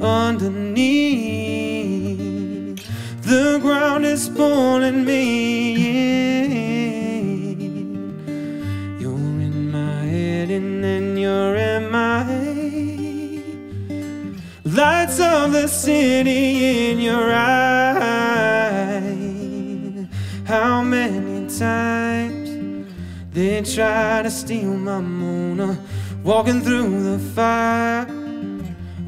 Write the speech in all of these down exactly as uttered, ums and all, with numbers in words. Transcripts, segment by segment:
underneath. The ground is pulling me in. You're in my head and then you're in my head. Lights of the city in your eyes. How many times they try to steal my Mona. Walking through the fire,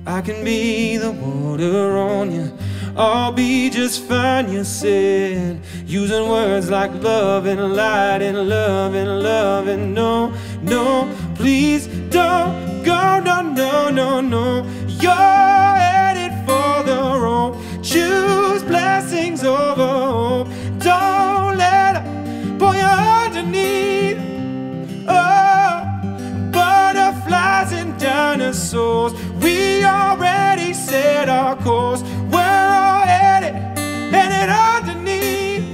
I can be the water on you. I'll be just fine, you said, using words like love and light and love and love and no, no, please don't go, no, no, no, no. You're headed for the wrong. Choose blessings over hope. Don't let up, pull you underneath. Oh, butterflies and dinosaurs. We already set our course. We're all headed, headed underneath.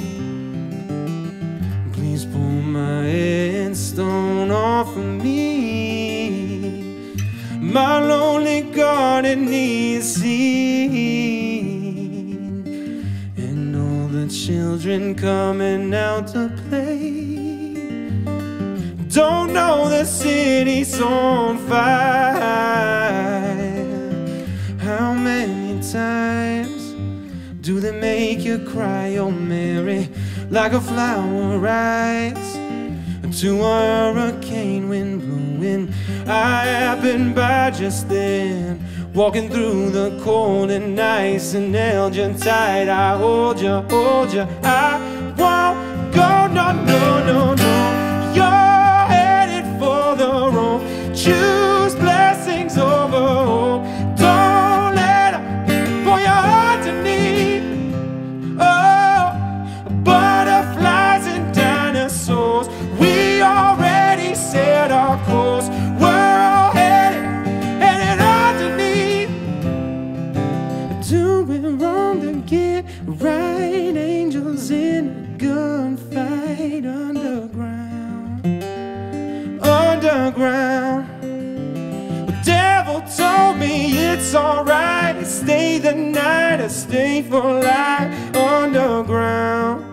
Please pull my head stone off of me. My lonely garden needs seed. And all the children coming out to play don't know the city's on fire. How many times do they make you cry, oh Mary? Like a flower rides to a hurricane wind blowing. I happened by just then, walking through the cold and nice and held you tight. I hold you, hold you. I won't go, no, no, no, no. Choose blessings over hope. Don't let up for your underneath. Oh, butterflies and dinosaurs. We already set our course. We're all headed, headed underneath. Doing wrong to get right. Angels in a gunfight underground, underground. Told me it's alright to stay the night, I stay for life. Underground,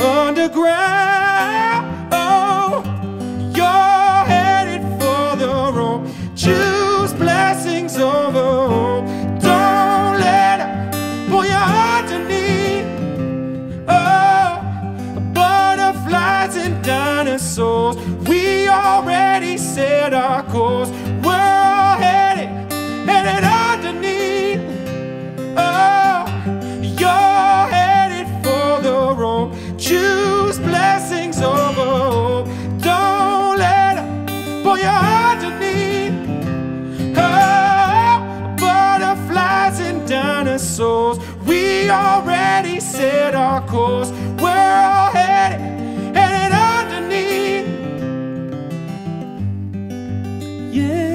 underground. Oh, you're headed for the wrong. Choose blessings over hope. Don't let up pull you underneath. Oh, butterflies and dinosaurs. We already set our course. We're headed underneath. Oh, you're headed for the wrong. Choose blessings over hope. Don't let up pull you underneath. Oh, butterflies and dinosaurs. We already set our course. We're all headed, headed underneath. Yeah.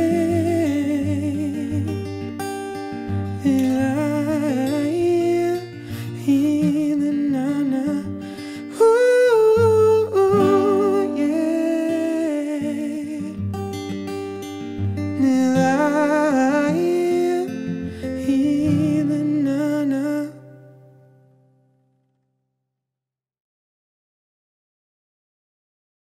Yeah.